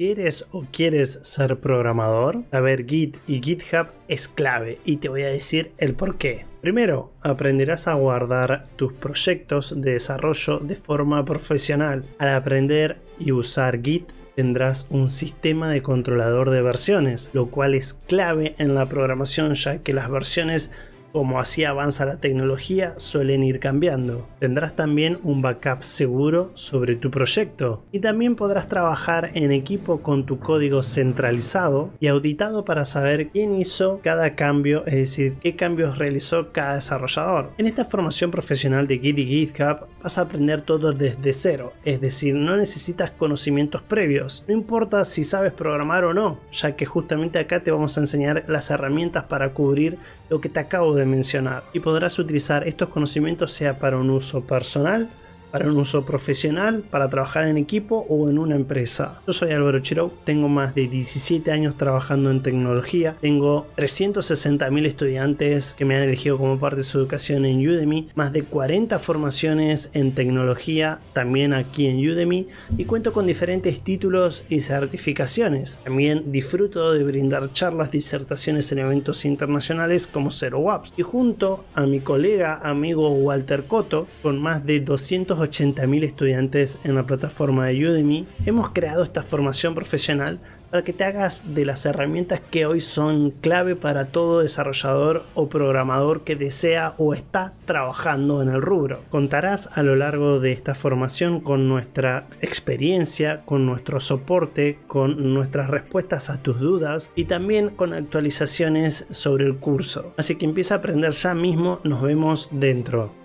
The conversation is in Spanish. ¿Quieres o quieres ser programador? Saber Git y GitHub es clave y te voy a decir el por qué. Primero, aprenderás a guardar tus proyectos de desarrollo de forma profesional. Al aprender y usar Git, tendrás un sistema de controlador de versiones, lo cual es clave en la programación, ya que las versiones, como así avanza la tecnología, suelen ir cambiando. Tendrás también un backup seguro sobre tu proyecto y también podrás trabajar en equipo con tu código centralizado y auditado para saber quién hizo cada cambio, es decir, qué cambios realizó cada desarrollador. En esta formación profesional de Git y GitHub vas a aprender todo desde cero, es decir, no necesitas conocimientos previos. No importa si sabes programar o no, ya que justamente acá te vamos a enseñar las herramientas para cubrir lo que te acabo de mencionar, y podrás utilizar estos conocimientos sea para un uso personal, para un uso profesional, para trabajar en equipo o en una empresa. Yo soy Álvaro Chirou, tengo más de 17 años trabajando en tecnología, tengo 360.000 estudiantes que me han elegido como parte de su educación en Udemy, más de 40 formaciones en tecnología también aquí en Udemy, y cuento con diferentes títulos y certificaciones. También disfruto de brindar charlas, disertaciones en eventos internacionales como Zero Waps, y junto a mi colega amigo Walter Cotto, con más de 280.000 estudiantes en la plataforma de Udemy, hemos creado esta formación profesional para que te hagas de las herramientas que hoy son clave para todo desarrollador o programador que desea o está trabajando en el rubro. Contarás a lo largo de esta formación con nuestra experiencia, con nuestro soporte, con nuestras respuestas a tus dudas y también con actualizaciones sobre el curso. Así que empieza a aprender ya mismo, nos vemos dentro.